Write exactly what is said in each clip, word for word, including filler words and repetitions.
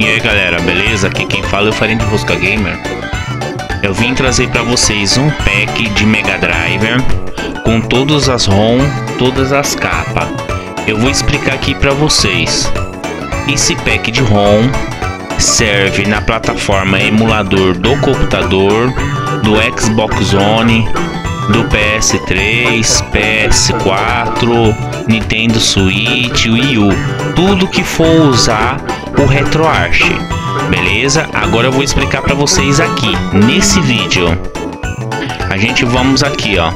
E aí galera, beleza? Aqui quem fala é o Farinha de Rosca Gamer. Eu vim trazer para vocês um pack de Mega Driver com todas as ROM, todas as capas. Eu vou explicar aqui para vocês. Esse pack de ROM serve na plataforma emulador do computador, do Xbox One, do P S três, P S quatro, Nintendo Switch, Wii U, tudo que for usar o RetroArch, beleza? Agora eu vou explicar para vocês aqui nesse vídeo. A gente vamos aqui, ó,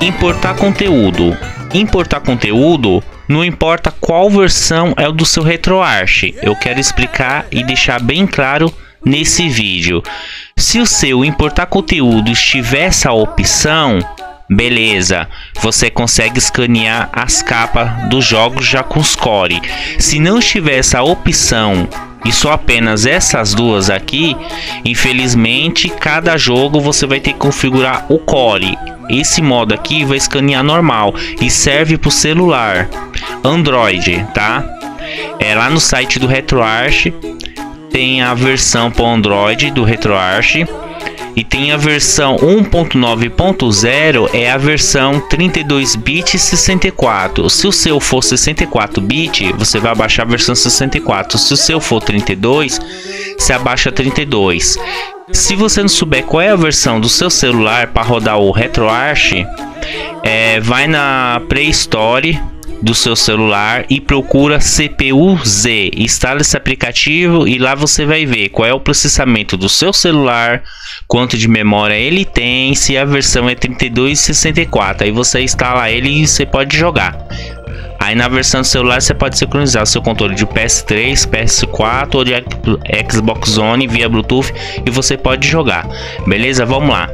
importar conteúdo, importar conteúdo. Não importa qual versão é o do seu RetroArch, eu quero explicar e deixar bem claro nesse vídeo. Se o seu importar conteúdo estiver essa opção, beleza, você consegue escanear as capas dos jogos já com os core. Se não estiver essa opção e só apenas essas duas aqui, infelizmente cada jogo você vai ter que configurar o core. Esse modo aqui vai escanear normal e serve para o celular Android, tá? É lá no site do RetroArch tem a versão para Android do RetroArch e tem a versão um ponto nove ponto zero, é a versão trinta e dois bits sessenta e quatro. Se o seu for sessenta e quatro bits, você vai abaixar a versão sessenta e quatro. Se o seu for trinta e dois, você abaixa trinta e dois. Se você não souber qual é a versão do seu celular para rodar o RetroArch, é, vai na Play Store do seu celular e procura C P U Z, instala esse aplicativo e lá você vai ver qual é o processamento do seu celular, quanto de memória ele tem, se a versão é trinta e dois e sessenta e quatro, aí você instala ele e você pode jogar. Aí na versão do celular você pode sincronizar o seu controle de P S três, P S quatro ou de Xbox One via Bluetooth e você pode jogar, beleza? Vamos lá,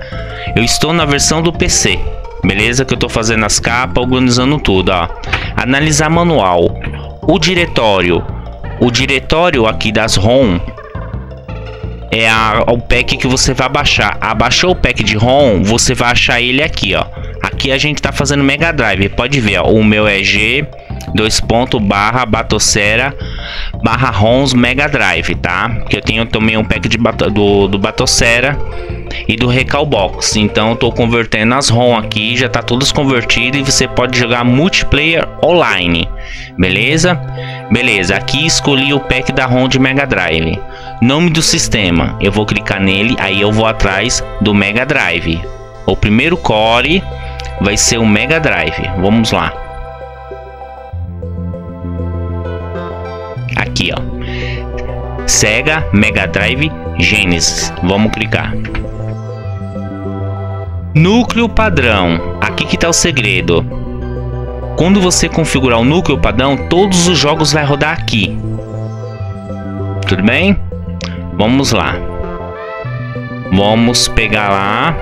eu estou na versão do P C, beleza? Que eu tô fazendo as capas, organizando tudo, ó. Analisar manual. O diretório. O diretório aqui das ROM é a, o pack que você vai baixar. Abaixou o pack de ROM, você vai achar ele aqui, ó. Aqui a gente tá fazendo Mega Drive. Pode ver, ó. O meu é G dois ponto barra batocera barra ROMs Mega Drive, tá? Que eu tenho também um pack de bato, do, do batocera e do recalbox, então eu tô convertendo as ROM aqui, já tá todas convertidas e você pode jogar multiplayer online, beleza? Beleza, aqui escolhi o pack da ROM de Mega Drive, nome do sistema, eu vou clicar nele, aí eu vou atrás do Mega Drive, o primeiro core vai ser o Mega Drive, vamos lá, aqui ó, Sega Mega Drive Genesis, vamos clicar. Núcleo padrão, aqui que tá o segredo. Quando você configurar o núcleo padrão, todos os jogos vai rodar aqui. Tudo bem? Vamos lá. Vamos pegar lá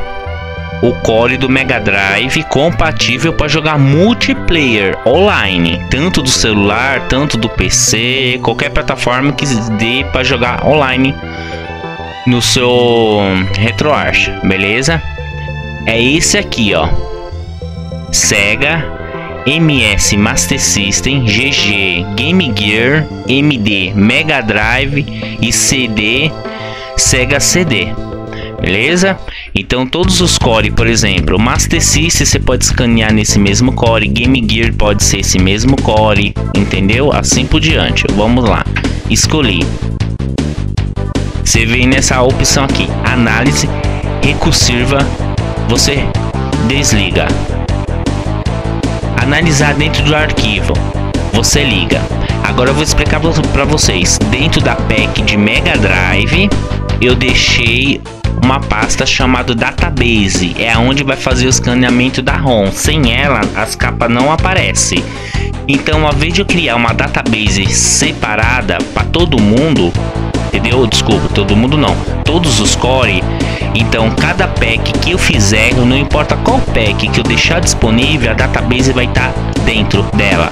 o core do Mega Drive compatível para jogar multiplayer online, tanto do celular, tanto do P C, qualquer plataforma que dê para jogar online no seu RetroArch, beleza? É esse aqui, ó, Sega, M S Master System, G G, Game Gear, M D, Mega Drive e C D, SegaCD, beleza? Então todos os core, por exemplo, Master System você pode escanear nesse mesmo core, Game Gear pode ser esse mesmo core, entendeu? Assim por diante, vamos lá, escolhi. Você vem nessa opção aqui, análise recursiva, você desliga. Analisar dentro do arquivo, você liga. Agora eu vou explicar para vocês. Dentro da pack de Mega Drive, eu deixei uma pasta chamada Database. É onde vai fazer o escaneamento da ROM. Sem ela, as capas não aparecem. Então, ao invés de eu criar uma database separada para todo mundo, entendeu? Desculpa, todo mundo não. Todos os core. Então cada pack que eu fizer, não importa qual pack que eu deixar disponível, a database vai estar dentro dela.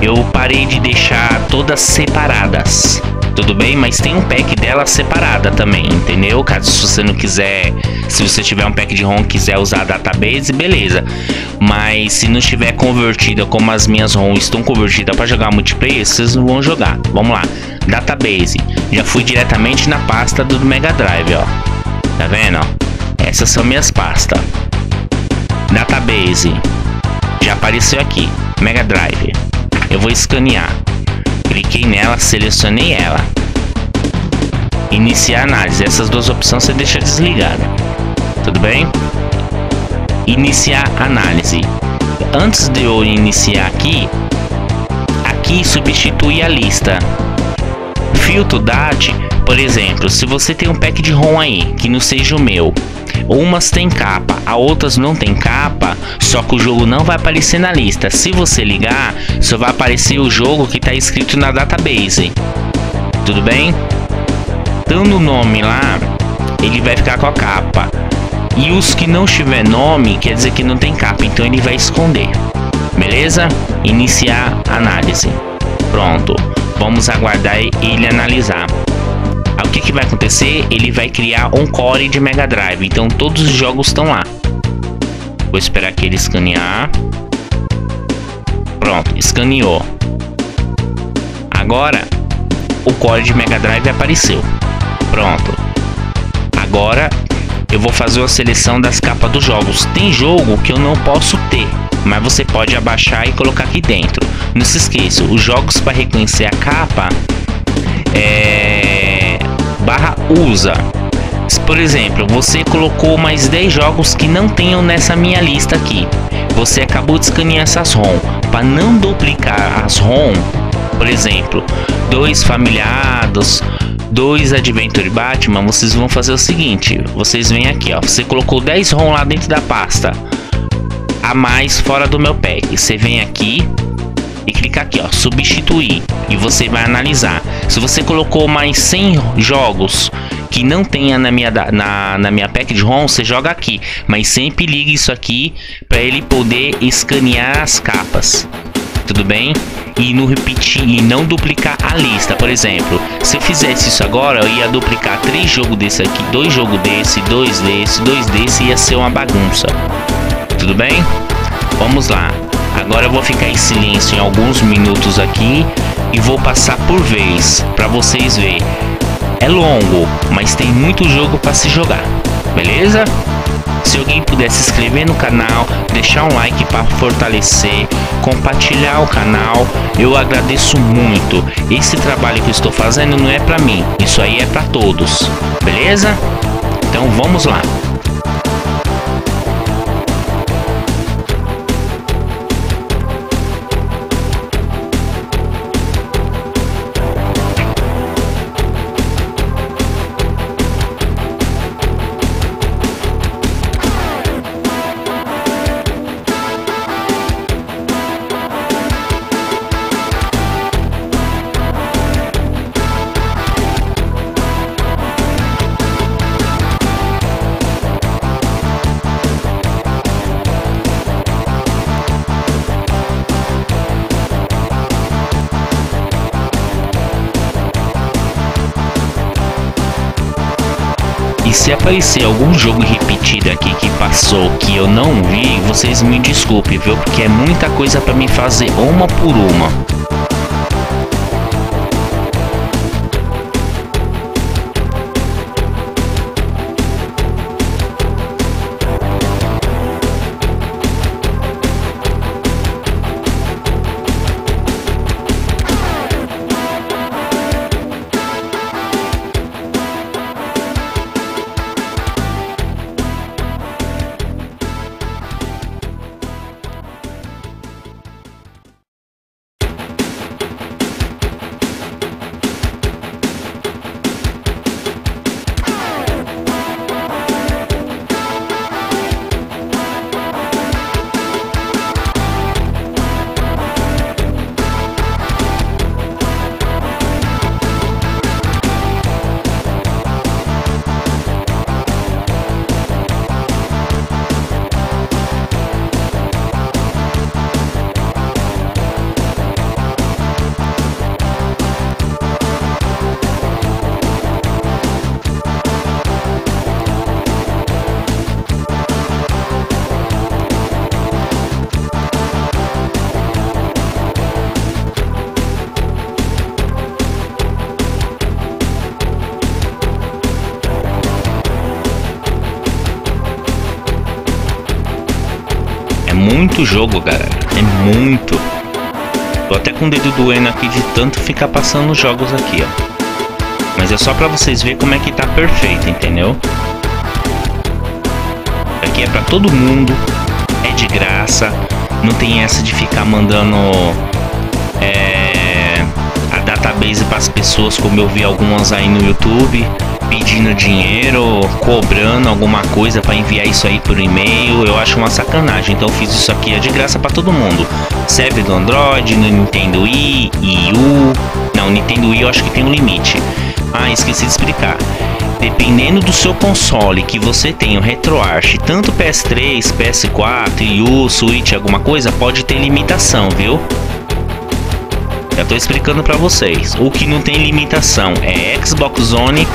eu parei de deixar todas separadas, tudo bem? Mas tem um pack dela separada também, entendeu? Caso se você não quiser, se você tiver um pack de ROM e quiser usar a database, beleza. Mas se não estiver convertida, como as minhas ROM estão convertidas para jogar multiplayer, vocês não vão jogar. Vamos lá, database. Já fui diretamente na pasta do Mega Drive, ó. Tá vendo? Ó? Essas são minhas pastas. Database. Já apareceu aqui, Mega Drive. Eu vou escanear. Cliquei nela, selecionei ela. Iniciar análise. Essas duas opções você deixa desligada. Tudo bem? Iniciar análise. Antes de eu iniciar aqui, aqui substitui a lista. Filtro D A T, por exemplo, se você tem um pack de ROM aí, que não seja o meu. Umas tem capa, a outras não tem capa, só que o jogo não vai aparecer na lista. Se você ligar, só vai aparecer o jogo que está escrito na database. Tudo bem? Dando o nome lá, ele vai ficar com a capa. E os que não tiver nome, quer dizer que não tem capa, então ele vai esconder. Beleza? Iniciar análise. Pronto. Vamos aguardar ele analisar. O que que vai acontecer? Ele vai criar um core de Mega Drive. Então todos os jogos estão lá. Vou esperar que ele escanear. Pronto, escaneou. Agora o core de Mega Drive apareceu. Pronto. Agora eu vou fazer a seleção das capas dos jogos. Tem jogo que eu não posso ter, mas você pode abaixar e colocar aqui dentro. Não se esqueça, os jogos para reconhecer a capa é... barra usa. Por exemplo, você colocou mais dez jogos que não tenham nessa minha lista aqui. Você acabou de escanear essas ROM. Para não duplicar as ROM, por exemplo, dois familiados, dois Adventure Batman, vocês vão fazer o seguinte. Vocês vêm aqui, ó. Você colocou dez ROM lá dentro da pasta a mais fora do meu pack. Você vem aqui e clica aqui, ó, substituir, e você vai analisar. Se você colocou mais cem jogos que não tenha na minha, na, na minha pack de ROM, você joga aqui, mas sempre liga isso aqui para ele poder escanear as capas, tudo bem? E não repetir e não duplicar a lista. Por exemplo, se eu fizesse isso agora, eu ia duplicar três jogos desse aqui, dois jogos desse, dois desse, dois desse, ia ser uma bagunça. Tudo bem? Vamos lá. Agora eu vou ficar em silêncio em alguns minutos aqui e vou passar por vez para vocês verem. É longo, mas tem muito jogo para se jogar. Beleza? Se alguém puder se inscrever no canal, deixar um like para fortalecer, compartilhar o canal, eu agradeço muito. Esse trabalho que eu estou fazendo não é para mim, isso aí é para todos. Beleza? Então vamos lá. E se aparecer algum jogo repetido aqui que passou que eu não vi, vocês me desculpem, viu? Porque é muita coisa para mim fazer uma por uma. muito jogo, galera. É muito. Tô até com o dedo doendo aqui de tanto ficar passando os jogos aqui, ó. Mas é só pra vocês verem como é que tá perfeito, entendeu? Aqui é pra todo mundo. É de graça. Não tem essa de ficar mandando é, a database pras pessoas, como eu vi algumas aí no YouTube, pedindo dinheiro, cobrando alguma coisa pra enviar isso aí por e-mail. Eu acho uma sacanagem. Então eu fiz isso aqui, é de graça pra todo mundo. Serve do Android, no NintendoWii, Wii U. Não, NintendoWii eu acho que tem um limite. Ah, esqueci de explicar. Dependendo do seu console que você tem o RetroArch, tanto P S três, P S quatro, Wii U, Switch, alguma coisa, pode ter limitação, viu? Já tô explicando pra vocês. O que não tem limitação é Xbox One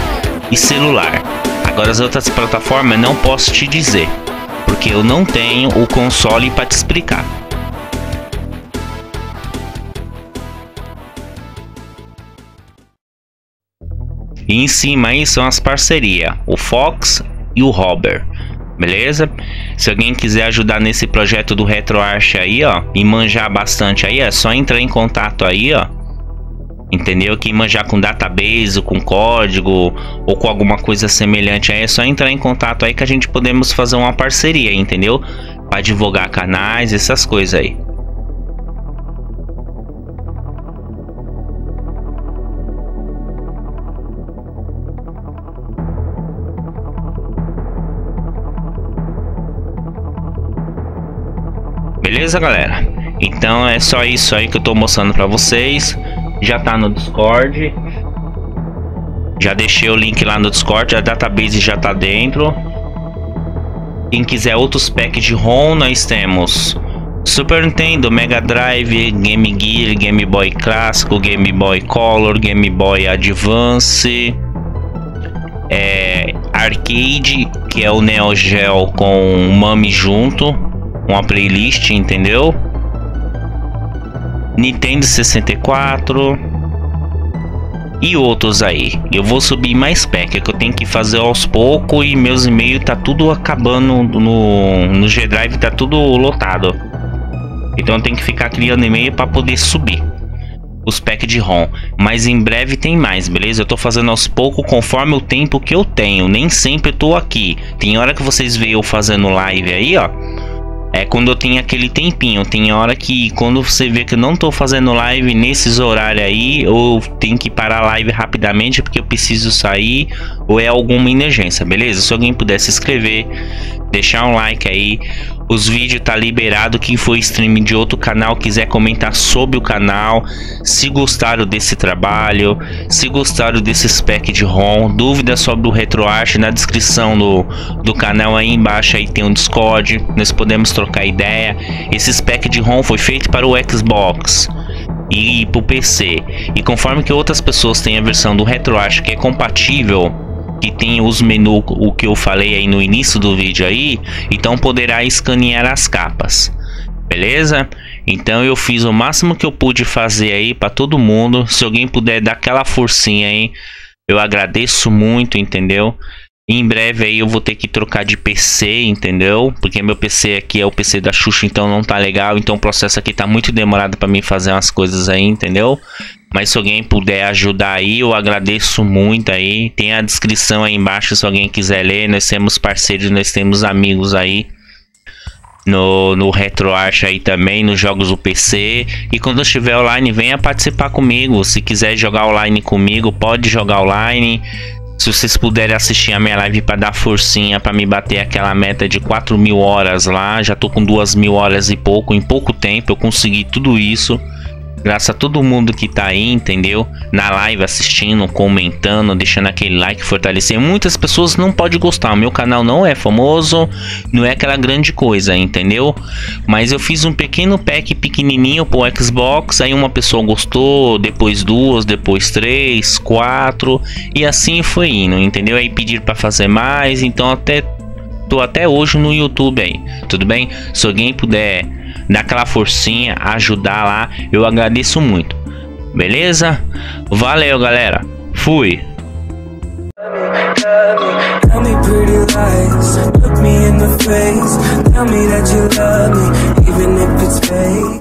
e celular. Agora as outras plataformas não posso te dizer, porque eu não tenho o console pra te explicar. E em cima aí são as parcerias, o Fox e o Robert, beleza? Se alguém quiser ajudar nesse projeto do RetroArch aí, ó, e manjar bastante aí, é só entrar em contato aí, ó. Entendeu? Que manjar com database, ou com código, ou com alguma coisa semelhante aí, é só entrar em contato aí que a gente podemos fazer uma parceria, entendeu? Para divulgar canais, essas coisas aí. Beleza, galera? Então é só isso aí que eu tô mostrando pra vocês. Já tá no Discord. Já deixei o link lá no Discord. A database já tá dentro. Quem quiser outros packs de ROM, nós temos Super Nintendo, Mega Drive, Game Gear, Game Boy Clássico, Game Boy Color, Game Boy Advance, é, Arcade, que é o Neo Geo com o Mami junto, uma playlist, entendeu? Nintendo sessenta e quatro e outros aí. Eu vou subir mais pack, é que eu tenho que fazer aos poucos e meus e-mails tá tudo acabando no, no G-Drive, tá tudo lotado. Então eu tenho que ficar criando e-mail para poder subir os packs de ROM, mas em breve tem mais, beleza? Eu tô fazendo aos poucos conforme o tempo que eu tenho, nem sempre eu tô aqui. Tem hora que vocês veem eu fazendo live aí, ó. É quando eu tenho aquele tempinho, tem hora que quando você vê que eu não tô fazendo live nesses horários aí, eu tenho que parar a live rapidamente porque eu preciso sair ou é alguma emergência, beleza? Se alguém puder se inscrever, deixar um like aí, os vídeos tá liberado, quem for stream de outro canal quiser comentar sobre o canal, se gostaram desse trabalho, se gostaram desses packs de ROM, dúvidas sobre o RetroArch, na descrição do, do canal aí embaixo aí tem um Discord, nós podemos trocar ideia. Esses packs de ROM foi feito para o Xbox e para o P C, e conforme que outras pessoas têm a versão do RetroArch que é compatível, que tem os menus, o que eu falei aí no início do vídeo aí, então poderá escanear as capas, beleza? Então eu fiz o máximo que eu pude fazer aí para todo mundo. Se alguém puder dar aquela forcinha aí, eu agradeço muito, entendeu? Em breve aí eu vou ter que trocar de P C, entendeu? Porque meu P C aqui é o P C da Xuxa, então não tá legal. Então o processo aqui tá muito demorado para mim fazer umas coisas aí, entendeu? Mas se alguém puder ajudar aí, eu agradeço muito aí. Tem a descrição aí embaixo se alguém quiser ler. Nós temos parceiros, nós temos amigos aí no, no RetroArch aí também, nos jogos do P C. E quando eu estiver online, venha participar comigo. Se quiser jogar online comigo, pode jogar online. Se vocês puderem assistir a minha live para dar forcinha, para me bater aquela meta de quatro mil horas lá. Já tô com duas mil horas e pouco. Em pouco tempo eu consegui tudo isso. Graças a todo mundo que tá aí, entendeu? Na live assistindo, comentando, deixando aquele like, fortalecer. Muitas pessoas não podem gostar. O meu canal não é famoso, não é aquela grande coisa, entendeu? Mas eu fiz um pequeno pack pequenininho pro Xbox. Aí uma pessoa gostou, depois duas, depois três, quatro. E assim foi indo, entendeu? Aí pediram pra fazer mais. Então até tô até hoje no YouTube aí, tudo bem? Se alguém puder dar aquela forcinha, ajudar lá, eu agradeço muito, beleza? Valeu, galera, fui! pretty lies. Look me in the face, tell me that you love me, even if it's fake.